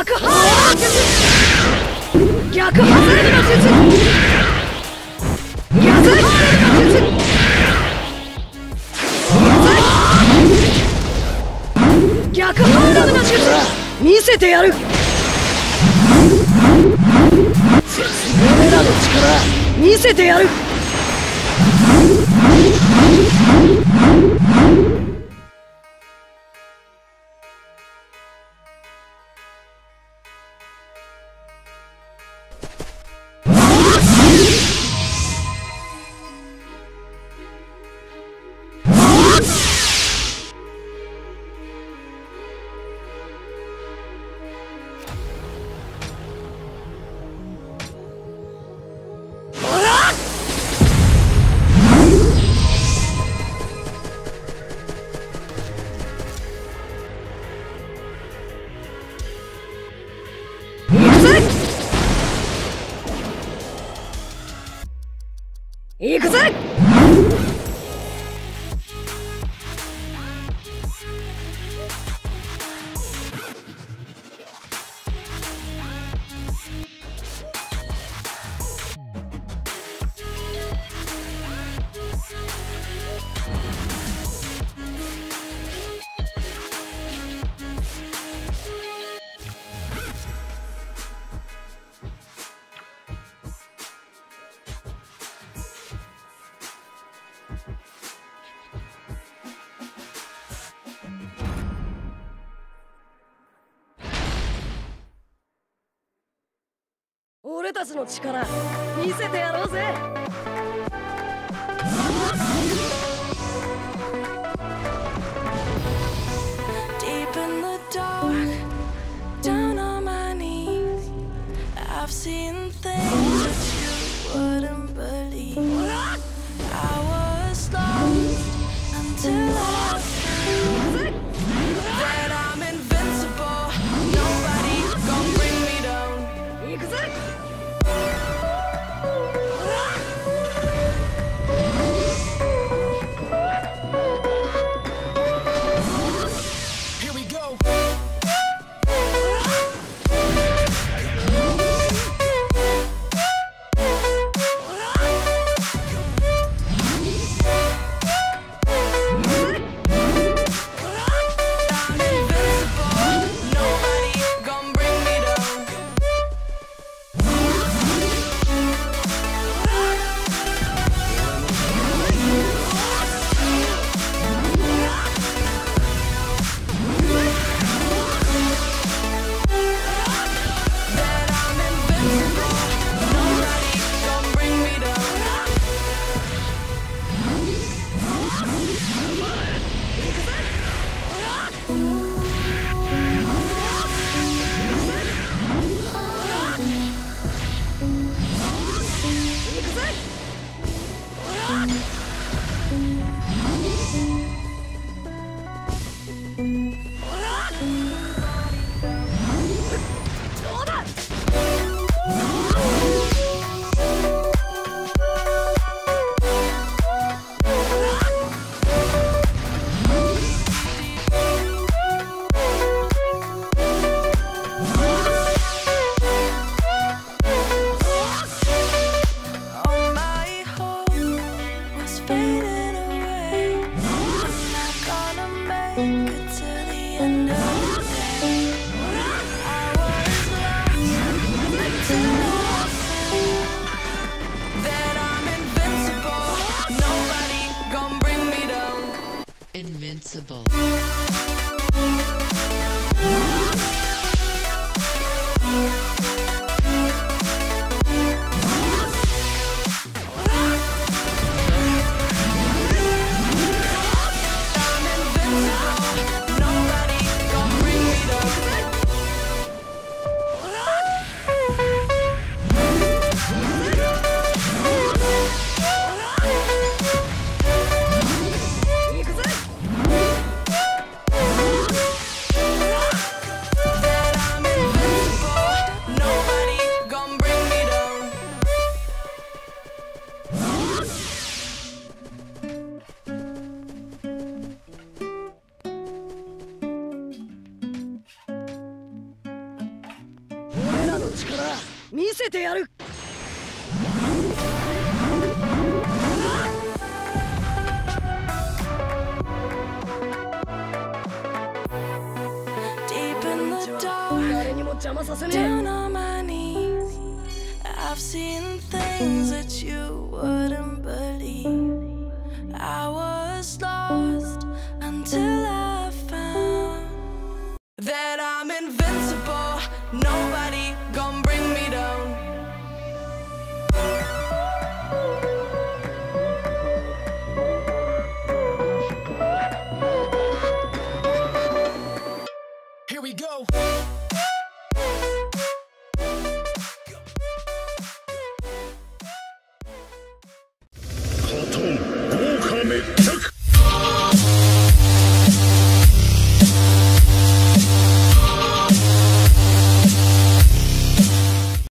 逆反力の術、見せてやる。 俺たちの力、 見せてやろうぜ。 Deep in the dark, down on my knees, I've seen things that you wouldn't believe. I was lost until I found that I'm invincible. Nobody's gonna bring me down. 行くぜ。見せてやる。 Down on my knees, I've seen things that you wouldn't believe. I was lost until I found that I'm invincible. Nobody gonna bring me down. Here we go.